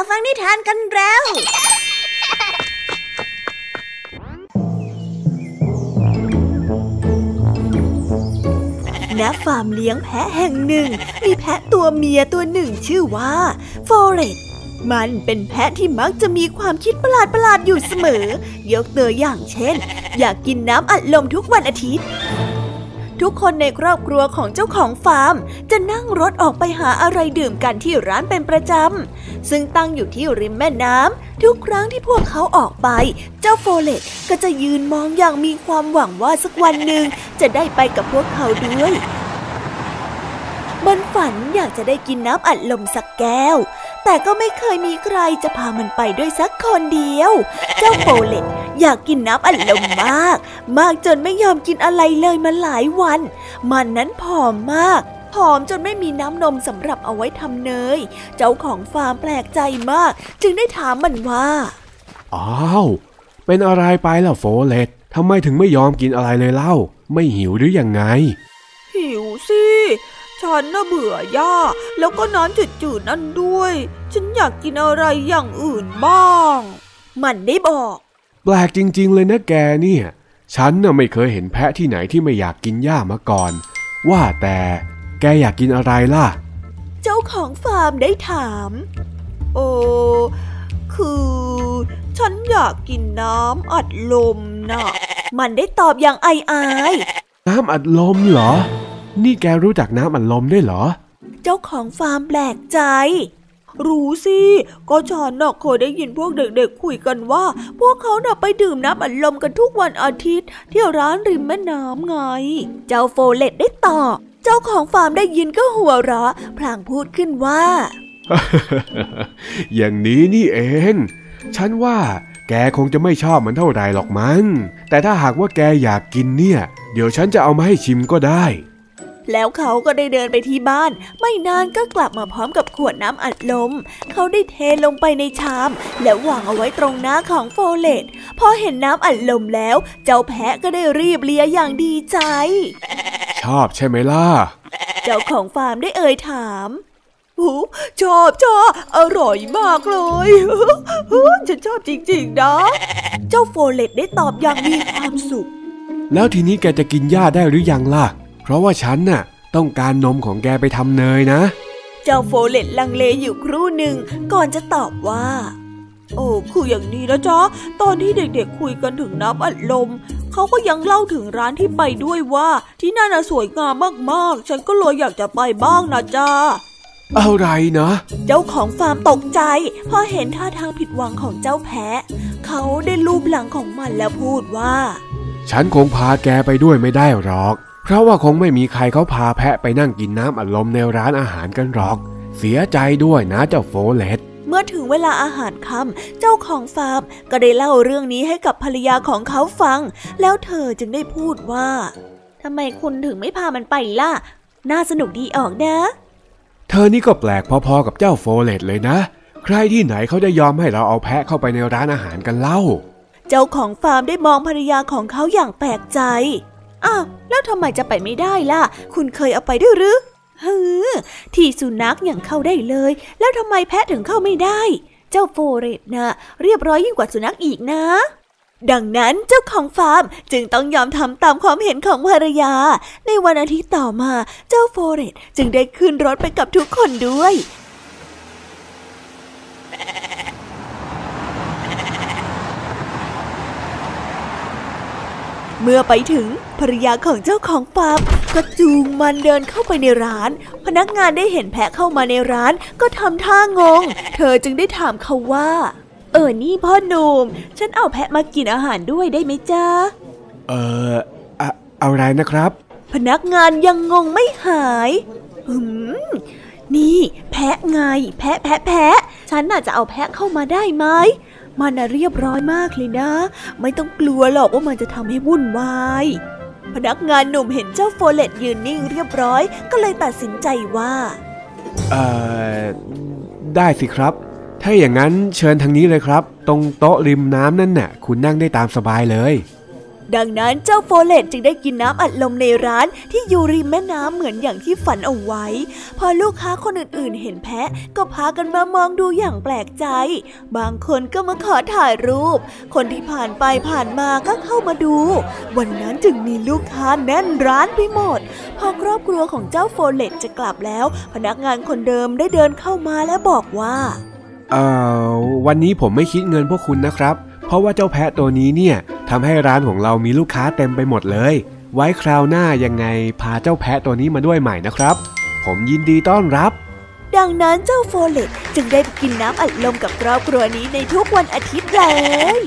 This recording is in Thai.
มาฟังนิทานกันแล้วณ ฟาร์มเลี้ยงแพะแห่งหนึ่งมีแพะตัวเมียตัวหนึ่งชื่อว่าฟอเรสมันเป็นแพะที่มักจะมีความคิดประหลาดๆอยู่เสมอยกตัวอย่างเช่นอยากกินน้ำอัดลมทุกวันอาทิตย์ทุกคนในครอบครัวของเจ้าของฟาร์มจะนั่งรถออกไปหาอะไรดื่มกันที่ร้านเป็นประจำซึ่งตั้งอยู่ที่ริมแม่น้ำทุกครั้งที่พวกเขาออกไปเจ้าโฟเลตก็จะยืนมองอย่างมีความหวังว่าสักวันหนึ่งจะได้ไปกับพวกเขาด้วยมันฝันอยากจะได้กินน้ำอัดลมสักแก้วแต่ก็ไม่เคยมีใครจะพามันไปด้วยสักคนเดียวเจ้าโฟเลตอยากกินน้ำอัดลมมากจนไม่ยอมกินอะไรเลยมาหลายวันมันนั้นผอมมากผอมจนไม่มีน้ำนมสำหรับเอาไว้ทำเนยเจ้าของฟาร์มแปลกใจมากจึงได้ถามมันว่าอ้าวเป็นอะไรไปล่ะโฟเลตทำไมถึงไม่ยอมกินอะไรเลยเล่าไม่หิวหรือยังไงหิวสิฉันน่ะเบื่อหญ้าแล้วก็น้ำจืดๆนั่นด้วยฉันอยากกินอะไรอย่างอื่นบ้างมันได้บอกแปลกจริงๆเลยนะแกเนี่ยฉันน่ะไม่เคยเห็นแพะที่ไหนที่ไม่อยากกินหญ้ามาก่อนว่าแต่แกอยากกินอะไรล่ะเจ้าของฟาร์มได้ถามโอ้คือฉันอยากกินน้ำอัดลมน่ะมันได้ตอบอย่างอายๆน้ำอัดลมเหรอนี่แกรู้จักน้ำอัดลมได้เหรอเจ้าของฟาร์มแปลกใจรู้สิก็ฉันน่ะเคยได้ยินพวกเด็กๆคุยกันว่าพวกเขาน่ะไปดื่มน้ำอัดลมกันทุกวันอาทิตย์ที่ร้านริมแม่น้ำไงเจ้าโฟเลตได้ตอบเจ้าของฟาร์มได้ยินก็หัวเราะพลางพูดขึ้นว่า อย่างนี้นี่เองฉันว่าแกคงจะไม่ชอบมันเท่าไหร่หรอกมั้งแต่ถ้าหากว่าแกอยากกินเนี่ยเดี๋ยวฉันจะเอามาให้ชิมก็ได้แล้วเขาก็ได้เดินไปที่บ้านไม่นานก็กลับมาพร้อมกับขวดน้ำอัดลมเขาได้เทลงไปในชามและวางเอาไว้ตรงหน้าของโฟเลตพอเห็นน้ำอัดลมแล้วเจ้าแพะก็ได้รีบเลียอย่างดีใจชอบใช่ไหมล่ะเจ้าของฟาร์มได้เอ่ยถามโอ้ชอบอร่อยมากเลยฉันชอบจริงๆนะเจ้าโฟเลตได้ตอบอย่างมีความสุขแล้วทีนี้แกจะกินหญ้าได้หรือยังล่ะเพราะว่าฉันน่ะต้องการนมของแกไปทำเนยนะเจ้าโฟเลตลังเลอยู่ครู่หนึ่งก่อนจะตอบว่าโอ้คืออย่างนี้นะจ๊ะตอนที่เด็กๆคุยกันถึงน้ำอัดลมเขาก็ยังเล่าถึงร้านที่ไปด้วยว่าที่นั่นน่ะสวยงามมากๆฉันก็เลยอยากจะไปบ้างนะจ๊ะอะไรนะเจ้าของฟาร์มตกใจพอเห็นท่าทางผิดหวังของเจ้าแพะเขาได้ลูบหลังของมันแล้วพูดว่าฉันคงพาแกไปด้วยไม่ได้หรอกเพราะว่าคงไม่มีใครเขาพาแพะไปนั่งกินน้ำอัดลมในร้านอาหารกันหรอกเสียใจด้วยนะเจ้าโฟเลตเมื่อถึงเวลาอาหารค่ำเจ้าของฟาร์มก็ได้เล่าเรื่องนี้ให้กับภรรยาของเขาฟังแล้วเธอจึงได้พูดว่าทำไมคุณถึงไม่พามันไปล่ะน่าสนุกดีออกนะเธอนี่ก็แปลกพอๆกับเจ้าโฟเลตเลยนะใครที่ไหนเขาได้ยอมให้เราเอาแพะเข้าไปในร้านอาหารกันเล่าเจ้าของฟาร์มได้มองภรรยาของเขาอย่างแปลกใจอ้าวแล้วทำไมจะไปไม่ได้ล่ะคุณเคยเอาไปด้วยหรือฮือที่สุนัขอย่างเข้าได้เลยแล้วทำไมแพะถึงเข้าไม่ได้เจ้าโฟเรตนะเรียบร้อยยิ่งกว่าสุนัขอีกนะดังนั้นเจ้าของฟาร์มจึงต้องยอมทำตามความเห็นของภรรยาในวันอาทิตย์ต่อมาเจ้าโฟเรตจึงได้ขึ้นรถไปกับทุกคนด้วยเมื่อไปถึงภรรยาของเจ้าของฟาร์มก็จูงมันเดินเข้าไปในร้านพนักงานได้เห็นแพะเข้ามาในร้านก็ทำท่างงเธอจึงได้ถามเขาว่านี่พ่อหนุ่มฉันเอาแพะมากินอาหารด้วยได้ไหมจ๊ะเอาไรนะครับพนักงานยังงงไม่หายนี่แพะไงแพะฉันน่าจะเอาแพะเข้ามาได้ไหมมันน่ะเรียบร้อยมากเลยนะไม่ต้องกลัวหรอกว่ามันจะทำให้วุ่นวายพนักงานหนุ่มเห็นเจ้าโฟเลตยืนนิ่งเรียบร้อยก็เลยตัดสินใจว่าได้สิครับถ้าอย่างนั้นเชิญทางนี้เลยครับตรงโต๊ะริมน้ำนั่นน่ะคุณนั่งได้ตามสบายเลย ดังนั้นเจ้าโฟเลตจึงได้กินน้ำอัดลมในร้านที่อยู่ริมแม่น้ำเหมือนอย่างที่ฝันเอาไว้พอลูกค้าคนอื่นๆเห็นแพะก็พากันมามองดูอย่างแปลกใจบางคนก็มาขอถ่ายรูปคนที่ผ่านไปผ่านมาก็เข้ามาดูวันนั้นจึงมีลูกค้าแน่นร้านไปหมดพอครอบครัวของเจ้าโฟเลตจะกลับแล้วพนักงานคนเดิมได้เดินเข้ามาและบอกว่าวันนี้ผมไม่คิดเงินพวกคุณนะครับเพราะว่าเจ้าแพะตัวนี้เนี่ยทำให้ร้านของเรามีลูกค้าเต็มไปหมดเลยไว้คราวหน้ายังไงพาเจ้าแพะตัวนี้มาด้วยใหม่นะครับผมยินดีต้อนรับดังนั้นเจ้าโฟเลตจึงได้ไปกินน้ำอัดลมกับครอบครัวนี้ในทุกวันอาทิตย์เลย